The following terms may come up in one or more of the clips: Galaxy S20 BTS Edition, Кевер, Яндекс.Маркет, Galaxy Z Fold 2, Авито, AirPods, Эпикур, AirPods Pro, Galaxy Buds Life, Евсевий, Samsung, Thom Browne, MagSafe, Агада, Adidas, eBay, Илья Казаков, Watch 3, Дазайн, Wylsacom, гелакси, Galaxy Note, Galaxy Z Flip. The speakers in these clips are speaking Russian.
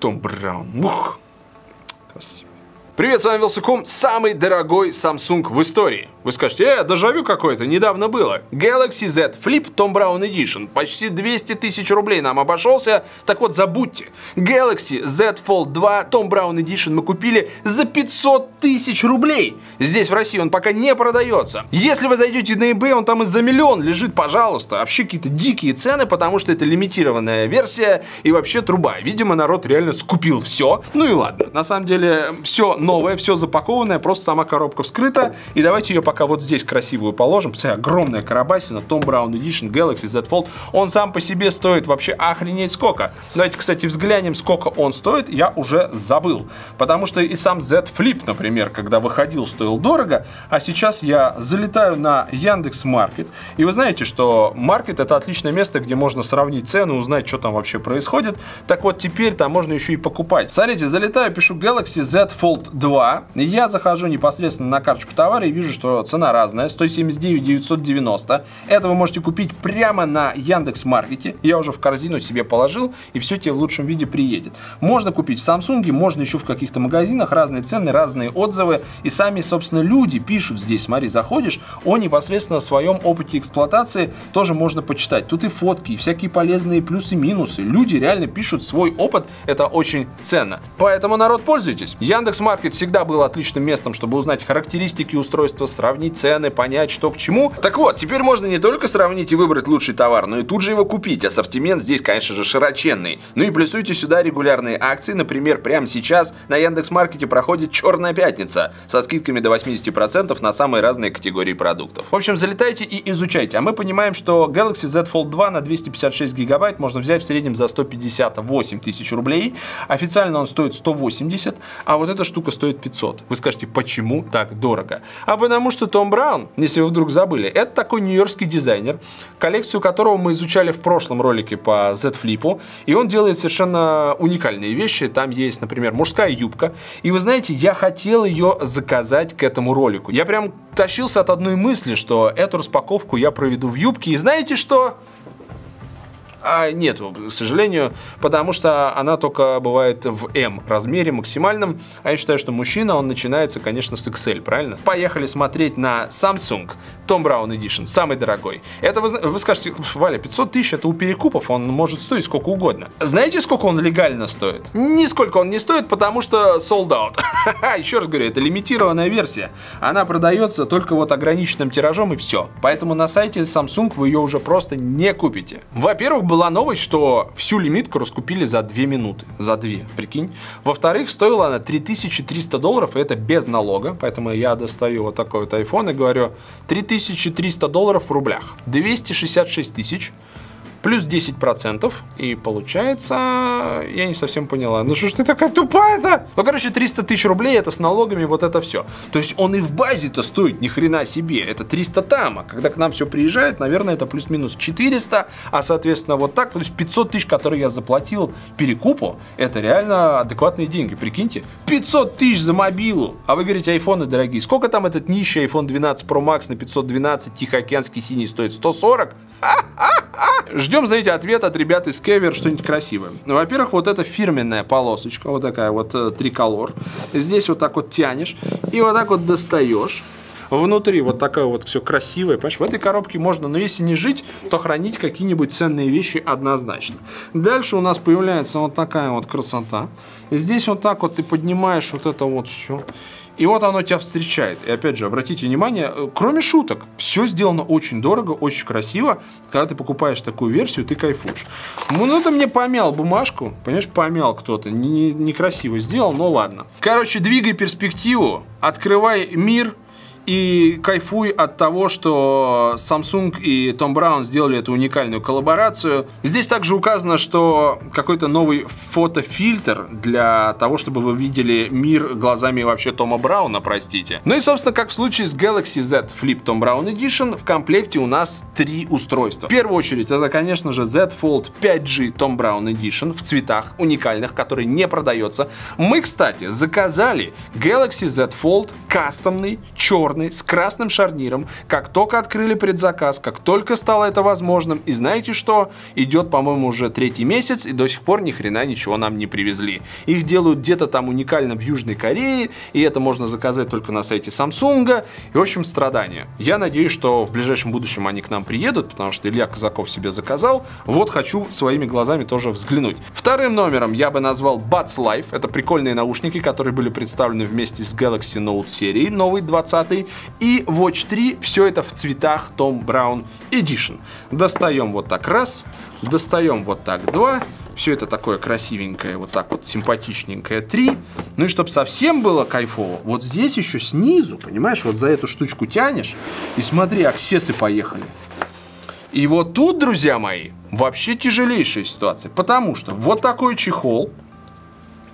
Thom Browne. Ух. Красиво. Привет, с вами Wylsacom, самый дорогой Samsung в истории. Вы скажете, дежавю какое-то, недавно было. Galaxy Z Flip Thom Browne Edition. Почти 200 тысяч рублей нам обошелся, так вот забудьте. Galaxy Z Fold 2 Thom Browne Edition мы купили за 500 тысяч рублей. Здесь в России он пока не продается. Если вы зайдете на eBay, он там и за миллион лежит, пожалуйста. Вообще какие-то дикие цены, потому что это лимитированная версия и вообще труба. Видимо, народ реально скупил все. Ну и ладно, на самом деле все новое, все запакованное, просто сама коробка вскрыта. И давайте ее пока вот здесь красивую положим. Посмотрите, огромная карабасина, Thom Browne Edition, Galaxy Z Fold. Он сам по себе стоит вообще охренеть сколько. Давайте, кстати, взглянем, сколько он стоит, я уже забыл. Потому что и сам Z Flip, например, когда выходил, стоил дорого, а сейчас я залетаю на Яндекс.Маркет. И вы знаете, что маркет — это отличное место, где можно сравнить цены, узнать, что там вообще происходит. Так вот, теперь там можно еще и покупать. Смотрите, залетаю, пишу Galaxy Z Fold 2. Я захожу непосредственно на карточку товара и вижу, что цена разная, 179 990. Это вы можете купить прямо на Яндекс.Маркете. Я уже в корзину себе положил, и все тебе в лучшем виде приедет. Можно купить в Samsung, можно еще в каких-то магазинах. Разные цены, разные отзывы. И сами, собственно, люди пишут здесь. Смотри, заходишь, о непосредственно своем опыте эксплуатации тоже можно почитать. Тут и фотки, и всякие полезные плюсы, минусы. Люди реально пишут свой опыт. Это очень ценно. Поэтому, народ, пользуйтесь. Яндекс.Маркет всегда был отличным местом, чтобы узнать характеристики устройства, сравнить цены, понять, что к чему. Так вот, теперь можно не только сравнить и выбрать лучший товар, но и тут же его купить. Ассортимент здесь, конечно же, широченный. Ну и плюсуйте сюда регулярные акции. Например, прямо сейчас на Яндекс.Маркете проходит «Черная пятница» со скидками до 80% на самые разные категории продуктов. В общем, залетайте и изучайте. А мы понимаем, что Galaxy Z Fold 2 на 256 гигабайт можно взять в среднем за 158 тысяч рублей. Официально он стоит 180, а вот эта штука стоит 500. Вы скажете, почему так дорого? А потому что Thom Browne, если вы вдруг забыли, это такой нью-йоркский дизайнер, коллекцию которого мы изучали в прошлом ролике по Z Flip, и он делает совершенно уникальные вещи. Там есть, например, мужская юбка, и вы знаете, я хотел ее заказать к этому ролику. Я прям тащился от одной мысли, что эту распаковку я проведу в юбке, и знаете что? А нет, к сожалению, потому что она только бывает в М размере максимальном, а я считаю, что мужчина, он начинается, конечно, с XL, правильно? Поехали смотреть на Samsung Thom Browne Edition, самый дорогой. Это вы скажете, Валя, 500 тысяч, это у перекупов, он может стоить сколько угодно. Знаете, сколько он легально стоит? Нисколько он не стоит, потому что sold out. Еще раз говорю, это лимитированная версия. Она продается только вот ограниченным тиражом, и все. Поэтому на сайте Samsung вы ее уже просто не купите. Во-первых, была новость, что всю лимитку раскупили за 2 минуты. За 2, прикинь. Во-вторых, стоила она $3300, и это без налога. Поэтому я достаю вот такой вот iPhone и говорю, $3300 в рублях. 266 тысяч. Плюс 10%. И получается... Я не совсем поняла. Ну что ж ты такая тупая-то? Ну, короче, 300 тысяч рублей, это с налогами, вот это все. То есть он и в базе-то стоит ни хрена себе. Это 300 там. А когда к нам все приезжает, наверное, это плюс-минус 400. А, соответственно, вот так. То есть 500 тысяч, которые я заплатил перекупу, это реально адекватные деньги. Прикиньте. 500 тысяч за мобилу. А вы говорите, айфоны дорогие. Сколько там этот нищий iPhone 12 Pro Max на 512 тихоокеанский синий стоит? 140? Ждем, знаете, ответ от ребят из Кевер, что-нибудь красивое. Во-первых, вот эта фирменная полосочка, вот такая вот триколор. Здесь вот так вот тянешь и вот так вот достаешь. Внутри вот такое вот все красивое. Понимаешь, в этой коробке можно, но если не жить, то хранить какие-нибудь ценные вещи однозначно. Дальше у нас появляется вот такая вот красота. Здесь вот так вот ты поднимаешь вот это вот все. И вот оно тебя встречает. И опять же, обратите внимание, кроме шуток, все сделано очень дорого, очень красиво. Когда ты покупаешь такую версию, ты кайфуешь. Ну, ты мне помял бумажку. Понимаешь, помял кто-то. Некрасиво сделал, но ладно. Короче, двигай перспективу, открывай мир и кайфуй от того, что Samsung и Thom Browne сделали эту уникальную коллаборацию. Здесь также указано, что какой-то новый фотофильтр для того, чтобы вы видели мир глазами вообще Thoma Брауна, простите. Ну и, собственно, как в случае с Galaxy Z Flip Thom Browne Edition, в комплекте у нас 3 устройства. В первую очередь, это, конечно же, Z Fold 5G Thom Browne Edition в цветах уникальных, которые не продается. Мы, кстати, заказали Galaxy Z Fold кастомный черный черный, с красным шарниром, как только открыли предзаказ, как только стало это возможным. И знаете что? Идет, по-моему, уже третий месяц, и до сих пор ни хрена ничего нам не привезли. Их делают где-то там уникально в Южной Корее, и это можно заказать только на сайте Samsung. И, в общем, страдания. Я надеюсь, что в ближайшем будущем они к нам приедут, потому что Илья Казаков себе заказал. Вот хочу своими глазами тоже взглянуть. Вторым номером я бы назвал Buds Life. Это прикольные наушники, которые были представлены вместе с Galaxy Note серии, новый 20-й, и Watch 3. Все это в цветах Thom Browne Edition. Достаем вот так раз, достаем вот так два. Все это такое красивенькое, вот так вот симпатичненькое 3. Ну и чтобы совсем было кайфово, вот здесь еще снизу, понимаешь, вот за эту штучку тянешь. И смотри, аксессы поехали. И вот тут, друзья мои, вообще тяжелейшая ситуация. Потому что вот такой чехол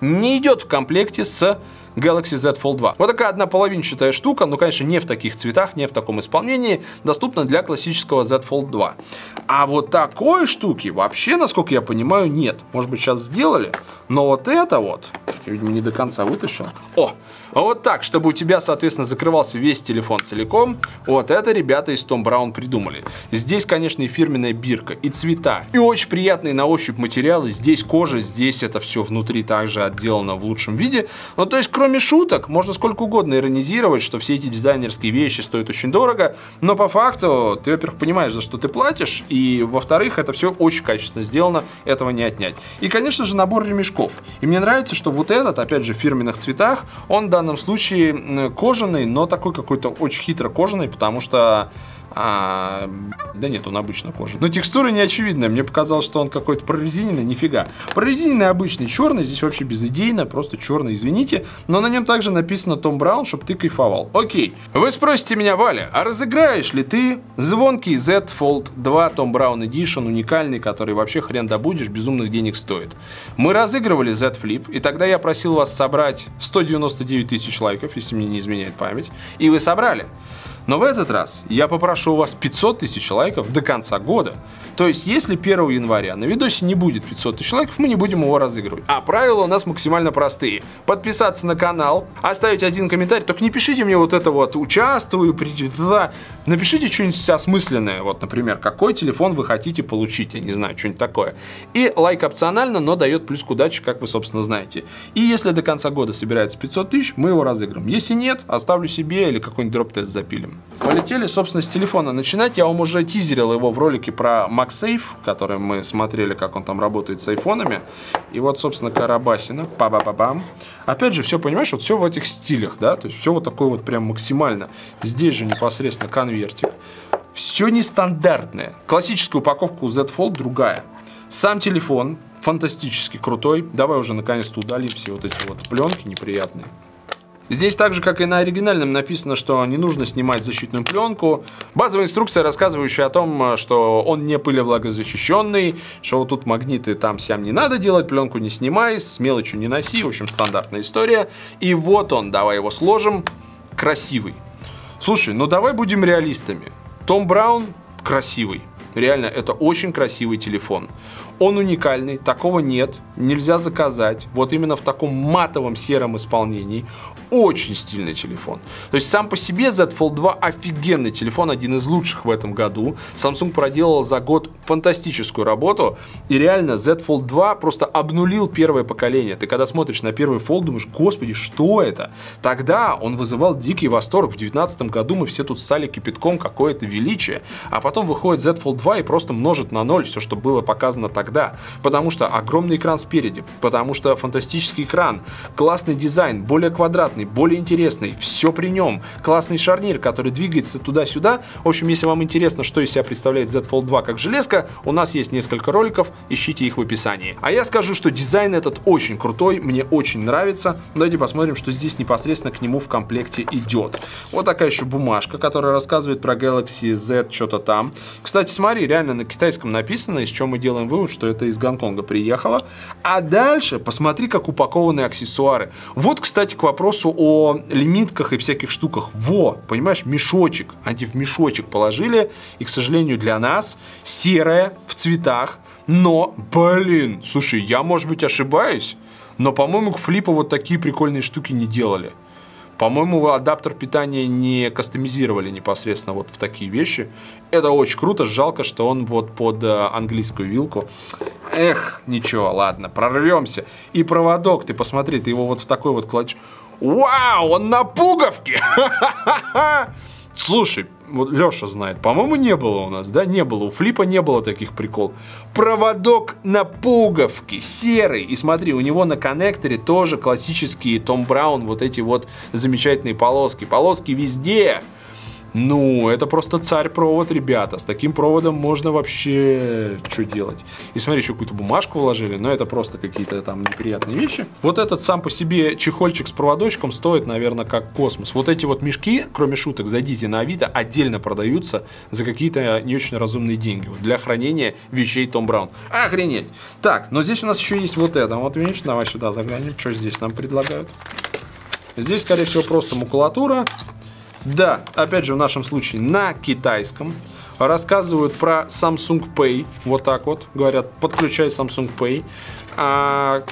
не идет в комплекте с Galaxy Z Fold 2. Вот такая однополовинчатая штука, но, конечно, не в таких цветах, не в таком исполнении, доступна для классического Z Fold 2. А вот такой штуки вообще, насколько я понимаю, нет. Может быть, сейчас сделали, но вот это вот, я, видимо, не до конца вытащил. О, вот так, чтобы у тебя, соответственно, закрывался весь телефон целиком. Вот это ребята из Thom Browne придумали. Здесь, конечно, и фирменная бирка, и цвета, и очень приятные на ощупь материалы. Здесь кожа, здесь это все внутри также отделано в лучшем виде. Ну, то есть, кроме шуток, можно сколько угодно иронизировать, что все эти дизайнерские вещи стоят очень дорого, но по факту ты, во-первых, понимаешь, за что ты платишь, и, во-вторых, это все очень качественно сделано, этого не отнять. И, конечно же, набор ремешков. И мне нравится, что вот этот, опять же, в фирменных цветах, он в данном случае кожаный, но такой какой-то очень хитро кожаный, потому что... да нет, он обычно кожаный. Но текстура не очевидная. Мне показалось, что он какой-то прорезиненный. Нифига. Прорезиненный обычный черный. Здесь вообще безыдейно. Просто черный, извините. Но на нем также написано Thom Browne, чтобы ты кайфовал. Окей. Вы спросите меня, Валя, а разыграешь ли ты звонкий Z Fold 2 Thom Browne Edition, уникальный, который вообще хрен добудешь, безумных денег стоит? Мы разыгрывали Z Flip, и тогда я просил вас собрать 199 тысяч лайков, если мне не изменяет память. И вы собрали. Но в этот раз я попрошу у вас 500 тысяч лайков до конца года. То есть, если 1 января на видосе не будет 500 тысяч лайков, мы не будем его разыгрывать. А правила у нас максимально простые. Подписаться на канал, оставить один комментарий. Только не пишите мне вот это вот «участвую», «приди туда». Напишите что-нибудь осмысленное. Вот, например, какой телефон вы хотите получить. Я не знаю, что-нибудь такое. И лайк опционально, но дает плюс к удаче, как вы, собственно, знаете. И если до конца года собирается 500 тысяч, мы его разыграем. Если нет, оставлю себе или какой-нибудь дроп-тест запилим. Полетели, собственно, с телефона начинать. Я вам уже тизерил его в ролике про MagSafe, который мы смотрели, как он там работает с айфонами. И вот, собственно, Карабасина. Па-ба-ба-бам. Опять же, все, понимаешь, вот все в этих стилях, да? То есть все вот такое вот прям максимально. Здесь же непосредственно конвертик. Все нестандартное. Классическая упаковка у Z Fold другая. Сам телефон фантастически крутой. Давай уже наконец-то удалим все вот эти вот пленки неприятные. Здесь так же, как и на оригинальном, написано, что не нужно снимать защитную пленку. Базовая инструкция, рассказывающая о том, что он не пылевлагозащищенный, что вот тут магниты там-сям не надо делать, пленку не снимай, с мелочью не носи. В общем, стандартная история. И вот он, давай его сложим. Красивый. Слушай, ну давай будем реалистами. Thom Browne красивый. Реально, это очень красивый телефон. Он уникальный, такого нет, нельзя заказать. Вот именно в таком матовом сером исполнении. Очень стильный телефон. То есть сам по себе Z Fold 2 офигенный телефон, один из лучших в этом году. Samsung проделал за год фантастическую работу. И реально Z Fold 2 просто обнулил первое поколение. Ты когда смотришь на первый Fold, думаешь, господи, что это? Тогда он вызывал дикий восторг. В 2019 году мы все тут ссали кипятком, какое-то величие. А потом выходит Z Fold 2 и просто множит на ноль все, что было показано тогда. Да, потому что огромный экран спереди, потому что фантастический экран, классный дизайн, более квадратный, более интересный, все при нем, классный шарнир, который двигается туда-сюда. В общем, если вам интересно, что из себя представляет Z Fold 2 как железка, у нас есть несколько роликов, ищите их в описании. А я скажу, что дизайн этот очень крутой, мне очень нравится. Давайте посмотрим, что здесь непосредственно к нему в комплекте идет. Вот такая еще бумажка, которая рассказывает про Galaxy Z что-то там. Кстати, смотри, реально на китайском написано, из чего мы делаем вывод, что это из Гонконга приехало. А дальше посмотри, как упакованы аксессуары. Вот, кстати, к вопросу о лимитках и всяких штуках. Во, понимаешь, мешочек, они в мешочек положили. И, к сожалению, для нас серое в цветах. Но, блин, слушай, я, может быть, ошибаюсь, но, по-моему, к флипу вот такие прикольные штуки не делали. По-моему, адаптер питания не кастомизировали непосредственно вот в такие вещи. Это очень круто, жалко, что он вот под английскую вилку. Эх, ничего, ладно, прорвемся. И проводок, ты посмотри, ты его вот в такой вот кладешь. Вау, он на пуговке! Слушай, вот Леша знает, по-моему, не было у нас, да? Не было, у Флипа не было таких прикол. Проводок на пуговке, серый. И смотри, у него на коннекторе тоже классические Thom Browne, вот эти вот замечательные полоски. Полоски везде. Ну, это просто царь-провод, ребята. С таким проводом можно вообще что делать? И смотри, еще какую-то бумажку вложили, но это просто какие-то там неприятные вещи. Вот этот сам по себе чехольчик с проводочком стоит, наверное, как космос. Вот эти вот мешки, кроме шуток, зайдите на Авито, отдельно продаются за какие-то не очень разумные деньги. Вот для хранения вещей Thom Browne. Охренеть! Так, но здесь у нас еще есть вот это. Вот видишь, давай сюда заглянем. Что здесь нам предлагают? Здесь, скорее всего, просто макулатура. Да, опять же, в нашем случае на китайском. Рассказывают про Samsung Pay. Вот так вот. Говорят, подключай Samsung Pay.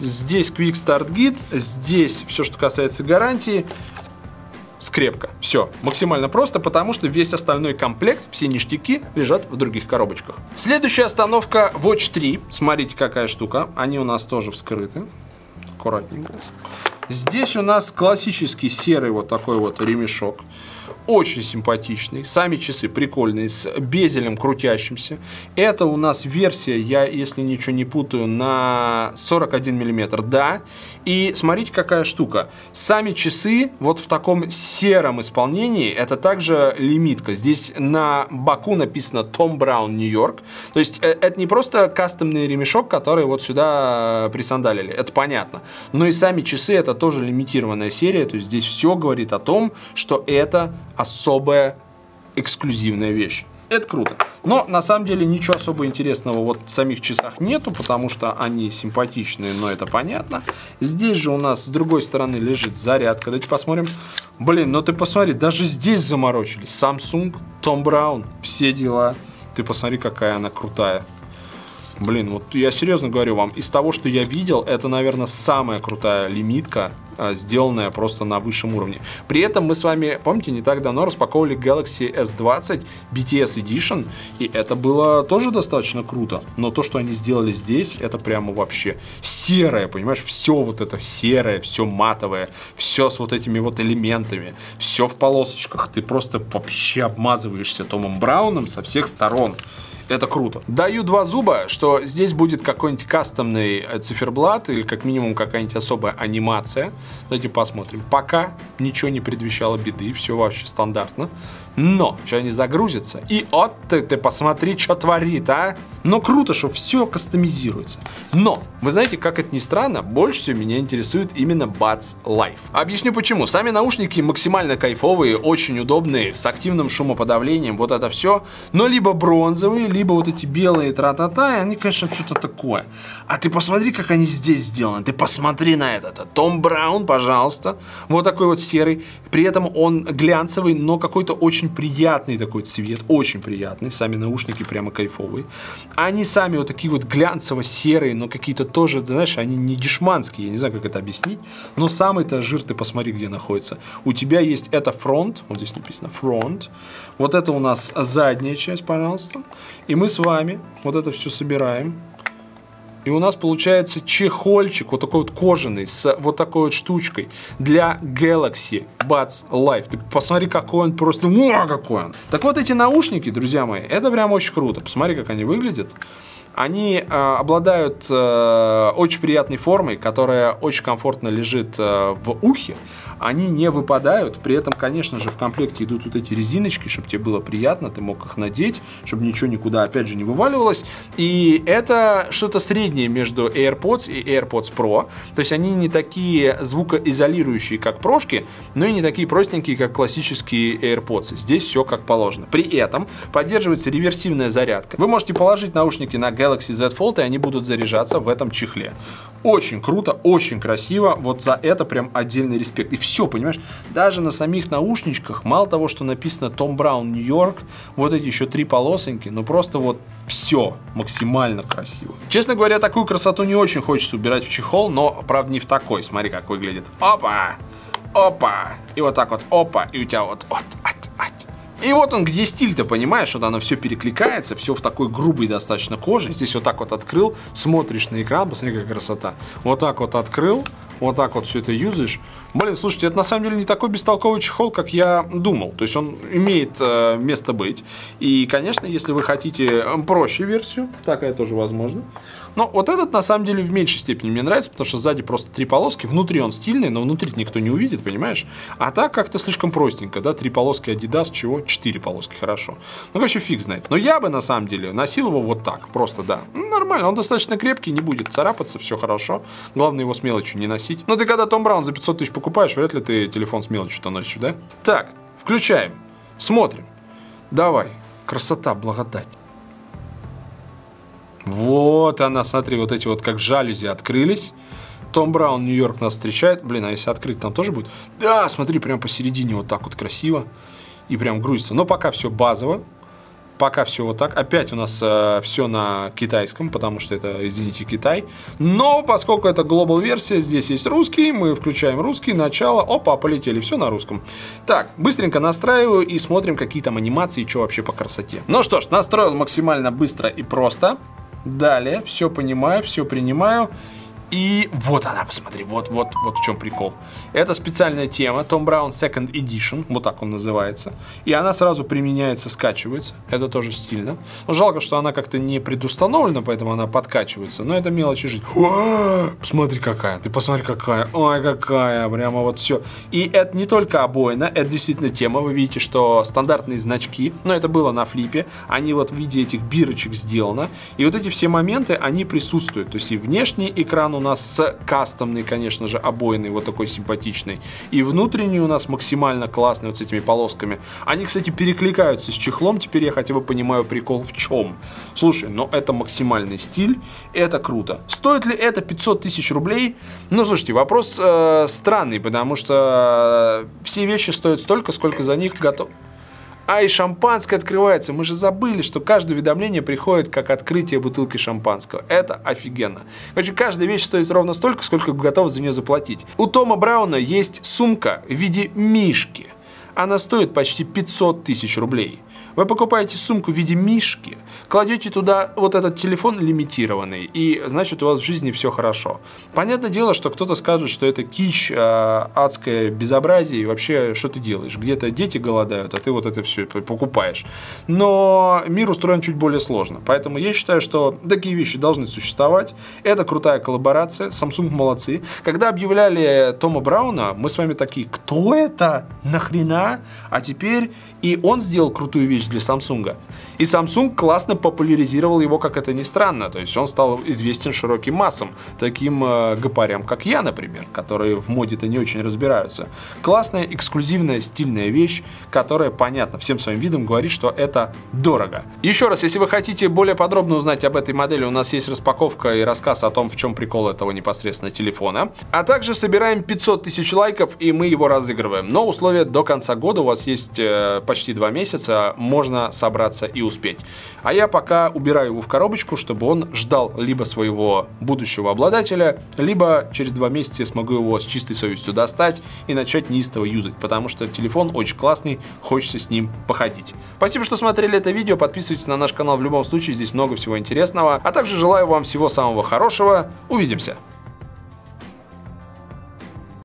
Здесь Quick Start Guide. Здесь все, что касается гарантии. Скрепка. Все. Максимально просто, потому что весь остальной комплект, все ништяки лежат в других коробочках. Следующая остановка Watch 3. Смотрите, какая штука. Они у нас тоже вскрыты. Аккуратненько. Здесь у нас классический серый вот такой вот ремешок. Очень симпатичный. Сами часы прикольные, с безелем крутящимся. Это у нас версия, я, если ничего не путаю, на 41 мм. Да. И смотрите, какая штука. Сами часы вот в таком сером исполнении. Это также лимитка. Здесь на боку написано Thom Browne New York. То есть это не просто кастомный ремешок, который вот сюда присандалили. Это понятно. Но и сами часы — это тоже лимитированная серия. То есть здесь все говорит о том, что это особая эксклюзивная вещь. Это круто. Но на самом деле ничего особо интересного вот в самих часах нету, потому что они симпатичные, но это понятно. Здесь же у нас с другой стороны лежит зарядка. Давайте посмотрим. Блин, ну ты посмотри, даже здесь заморочились. Samsung, Thom Browne, все дела. Ты посмотри, какая она крутая. Блин, вот я серьезно говорю вам, из того, что я видел, это, наверное, самая крутая лимитка, сделанная просто на высшем уровне. При этом мы с вами, помните, не так давно распаковывали Galaxy S20 BTS Edition, и это было тоже достаточно круто. Но то, что они сделали здесь, это прямо вообще серое, понимаешь? Все вот это серое, все матовое, все с вот этими вот элементами, все в полосочках. Ты просто вообще обмазываешься Томом Брауном со всех сторон. Это круто. Даю два зуба, что здесь будет какой-нибудь кастомный циферблат или как минимум какая-нибудь особая анимация. Давайте посмотрим. Пока ничего не предвещало беды, все вообще стандартно. Но сейчас они загрузятся. И вот ты посмотри, что творит, а? Но круто, что все кастомизируется. Но, вы знаете, как это ни странно, больше всего меня интересует именно Buds Life. Объясню почему. Сами наушники максимально кайфовые, очень удобные, с активным шумоподавлением, вот это все. Но либо бронзовые, либо вот эти белые тра-та-та, и они, конечно, что-то такое. А ты посмотри, как они здесь сделаны. Ты посмотри на этот. Thom Browne, пожалуйста. Вот такой вот серый. При этом он глянцевый, но какой-то очень приятный такой цвет. Очень приятный. Сами наушники прямо кайфовые. Они сами вот такие вот глянцево-серые, но какие-то тоже, знаешь, они не дешманские. Я не знаю, как это объяснить. Но самый-то жир, ты посмотри, где находится. У тебя есть это фронт. Вот здесь написано фронт. Вот это у нас задняя часть, пожалуйста. И мы с вами вот это все собираем. И у нас получается чехольчик, вот такой вот кожаный, с вот такой вот штучкой для Galaxy Buds Life. Ты посмотри, какой он просто... какой он! Так вот, эти наушники, друзья мои, это прям очень круто. Посмотри, как они выглядят. Они обладают очень приятной формой, которая очень комфортно лежит в ухе. Они не выпадают. При этом, конечно же, в комплекте идут вот эти резиночки, чтобы тебе было приятно, ты мог их надеть, чтобы ничего никуда, опять же, не вываливалось. И это что-то среднее между AirPods и AirPods Pro. То есть они не такие звукоизолирующие, как прошки, но и не такие простенькие, как классические AirPods. Здесь все как положено. При этом поддерживается реверсивная зарядка. Вы можете положить наушники на Galaxy Z Fold, и они будут заряжаться в этом чехле. Очень круто, очень красиво. Вот за это прям отдельный респект. И все, понимаешь? Даже на самих наушничках, мало того, что написано Thom Browne New York, вот эти еще три полосоньки, ну просто вот все максимально красиво. Честно говоря, такую красоту не очень хочется убирать в чехол, но, правда, не в такой. Смотри, как выглядит. Опа! опа, и вот так вот, опа, и у тебя вот, И вот он где стиль-то, понимаешь, вот оно все перекликается, все в такой грубой достаточно коже. Здесь вот так вот открыл, смотришь на экран, посмотри, какая красота. Вот так вот открыл, вот так вот все это юзаешь. Блин, слушайте, это на самом деле не такой бестолковый чехол, как я думал. То есть он имеет место быть. И, конечно, если вы хотите проще версию, такая тоже возможна. Но вот этот, на самом деле, в меньшей степени мне нравится, потому что сзади просто три полоски. Внутри он стильный, но внутри никто не увидит, понимаешь? А так как-то слишком простенько, да? Три полоски Adidas, чего? Четыре полоски, хорошо. Ну, короче, фиг знает. Но я бы, на самом деле, носил его вот так, просто, да. Ну, нормально, он достаточно крепкий, не будет царапаться, все хорошо. Главное его с мелочью не носить. Но ты когда Thom Browne за 500 тысяч покупаешь, вряд ли ты телефон с мелочью-то носишь, да? Так, включаем, смотрим. Давай, красота, благодать. Вот она, смотри, вот эти вот как жалюзи открылись. Thom Browne, Нью-Йорк нас встречает. Блин, а если открыть, там тоже будет? Да, смотри, прям посередине вот так вот красиво. И прям грузится. Но пока все базово. Пока все вот так. Опять у нас все на китайском, потому что это, извините, Китай. Но поскольку это глобал версия, здесь есть русский, мы включаем русский, начало, опа, полетели, все на русском. Так, быстренько настраиваю и смотрим, какие там анимации, что вообще по красоте. Ну что ж, настроил максимально быстро и просто. Далее, все понимаю, все принимаю. И вот она, посмотри, вот в чем прикол. Это специальная тема, Thom Browne Second Edition, вот так он называется. И она сразу применяется, скачивается, это тоже стильно. Но жалко, что она как-то не предустановлена, поэтому она подкачивается, но это мелочи жить. Смотри какая, ты посмотри какая, ой какая, прямо вот все. И это не только обоина, это действительно тема, вы видите, что стандартные значки, но это было на флипе, они вот в виде этих бирочек сделано. И вот эти все моменты, они присутствуют, то есть и внешний экран у нас с кастомной, конечно же, обойной, вот такой симпатичной. И внутренний у нас максимально классный, вот с этими полосками. Они, кстати, перекликаются с чехлом, теперь я хотя бы понимаю прикол в чем. Слушай, но это максимальный стиль, это круто. Стоит ли это 500 тысяч рублей? Ну, слушайте, вопрос странный, потому что все вещи стоят столько, сколько за них готов. А и шампанское открывается. Мы же забыли, что каждое уведомление приходит как открытие бутылки шампанского. Это офигенно. Короче, каждая вещь стоит ровно столько, сколько готовы за нее заплатить. У Thoma Брауна есть сумка в виде мишки. Она стоит почти 500 тысяч рублей. Вы покупаете сумку в виде мишки, кладете туда вот этот телефон лимитированный, и значит у вас в жизни все хорошо. Понятное дело, что кто-то скажет, что это кич, адское безобразие, и вообще, что ты делаешь? Где-то дети голодают, а ты вот это все покупаешь. Но мир устроен чуть более сложно, поэтому я считаю, что такие вещи должны существовать. Это крутая коллаборация, Samsung молодцы. Когда объявляли Thoma Брауна, мы с вами такие, кто это? Нахрена? А теперь и он сделал крутую вещь для Samsung. И Samsung классно популяризировал его, как это ни странно. То есть он стал известен широким массам, таким гопарям, как я, например, которые в моде-то не очень разбираются. Классная, эксклюзивная, стильная вещь, которая, понятно, всем своим видом говорит, что это дорого. Еще раз, если вы хотите более подробно узнать об этой модели, у нас есть распаковка и рассказ о том, в чем прикол этого непосредственно телефона. А также собираем 500 тысяч лайков, и мы его разыгрываем. Но условия до конца года, у вас есть почти 2 месяца, можно собраться и успеть. А я пока убираю его в коробочку, чтобы он ждал либо своего будущего обладателя, либо через 2 месяца я смогу его с чистой совестью достать и начать неистово юзать, потому что телефон очень классный, хочется с ним походить. Спасибо, что смотрели это видео, подписывайтесь на наш канал в любом случае, здесь много всего интересного, а также желаю вам всего самого хорошего, увидимся!